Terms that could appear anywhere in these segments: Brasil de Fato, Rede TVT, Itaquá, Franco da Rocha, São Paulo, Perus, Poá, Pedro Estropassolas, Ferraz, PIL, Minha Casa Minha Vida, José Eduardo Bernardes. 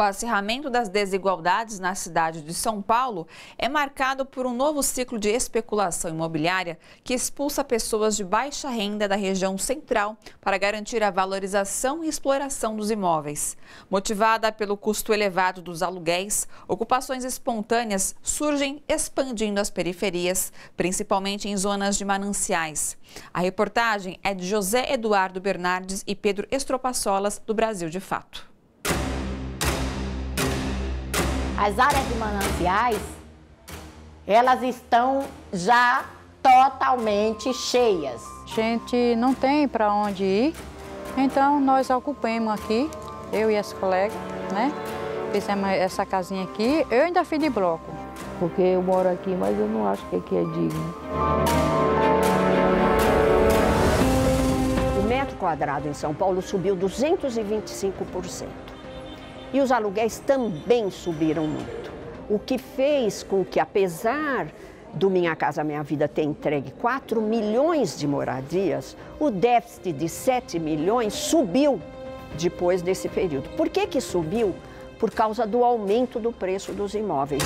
O acirramento das desigualdades na cidade de São Paulo é marcado por um novo ciclo de especulação imobiliária que expulsa pessoas de baixa renda da região central para garantir a valorização e exploração dos imóveis. Motivada pelo custo elevado dos aluguéis, ocupações espontâneas surgem expandindo as periferias, principalmente em zonas de mananciais. A reportagem é de José Eduardo Bernardes e Pedro Estropassolas, do Brasil de Fato. As áreas de mananciais, elas estão já totalmente cheias. A gente não tem para onde ir, então nós ocupamos aqui, eu e as colegas, né? Fizemos essa casinha aqui, eu ainda fiz de bloco. Porque eu moro aqui, mas eu não acho que aqui é digno. O metro quadrado em São Paulo subiu 225%. E os aluguéis também subiram muito, o que fez com que, apesar do Minha Casa Minha Vida ter entregue 4 milhões de moradias, o déficit de 7 milhões subiu depois desse período. Por que que subiu? Por causa do aumento do preço dos imóveis.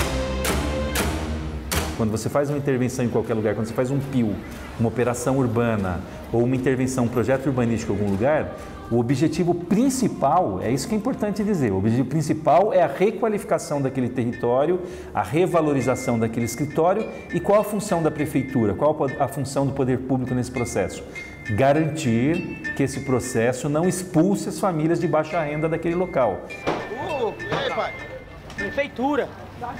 Quando você faz uma intervenção em qualquer lugar, quando você faz um PIL, uma operação urbana ou uma intervenção, um projeto urbanístico em algum lugar, o objetivo principal, é isso que é importante dizer, o objetivo principal é a requalificação daquele território, a revalorização daquele escritório. E qual a função da prefeitura, qual a função do poder público nesse processo? Garantir que esse processo não expulse as famílias de baixa renda daquele local. E aí, pai? Prefeitura,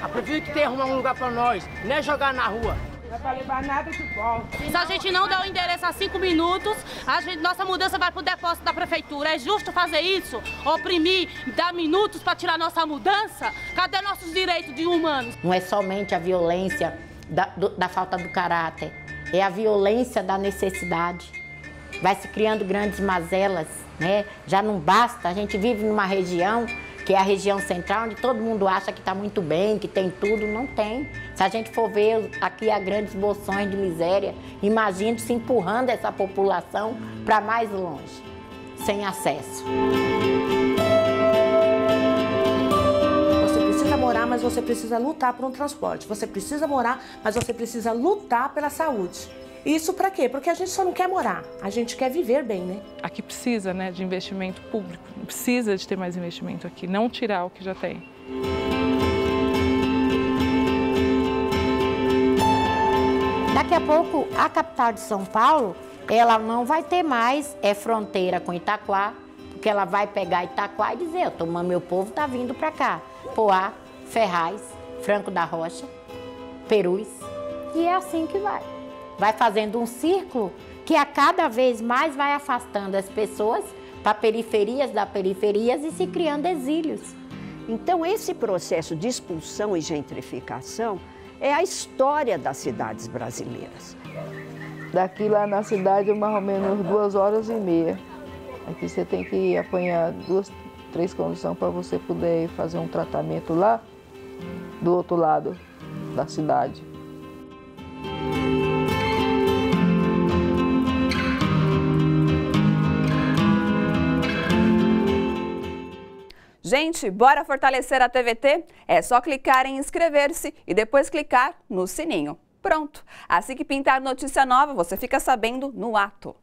a prefeitura que tem que arrumar um lugar para nós, não é jogar na rua. Não vai levar nada de bom. Se a gente não der o endereço há 5 minutos, nossa mudança vai para o depósito da prefeitura. É justo fazer isso? Oprimir, dar minutos para tirar nossa mudança? Cadê nossos direitos de humanos? Não é somente a violência da falta do caráter, é a violência da necessidade. Vai se criando grandes mazelas, né? Já não basta, a gente vive numa região que é a região central, onde todo mundo acha que está muito bem, que tem tudo, não tem. Se a gente for ver, aqui há grandes bolsões de miséria, imagina se empurrando essa população para mais longe, sem acesso. Você precisa morar, mas você precisa lutar por um transporte. Você precisa morar, mas você precisa lutar pela saúde. Isso para quê? Porque a gente só não quer morar, a gente quer viver bem, né? Aqui precisa, né, de investimento público, precisa de ter mais investimento aqui, não tirar o que já tem. Daqui a pouco, a capital de São Paulo, ela não vai ter mais fronteira com Itaquá, porque ela vai pegar Itaquá e dizer, meu povo tá vindo para cá. Poá, Ferraz, Franco da Rocha, Perus, e é assim que vai. Vai fazendo um círculo que a cada vez mais vai afastando as pessoas para periferias da periferias e se criando exílios. Então esse processo de expulsão e gentrificação é a história das cidades brasileiras. Daqui lá na cidade é mais ou menos 2h30. Aqui você tem que apanhar 2, 3 condições para você poder fazer um tratamento lá do outro lado da cidade. Gente, bora fortalecer a TVT? É só clicar em inscrever-se e depois clicar no sininho. Pronto! Assim que pintar notícia nova, você fica sabendo no ato.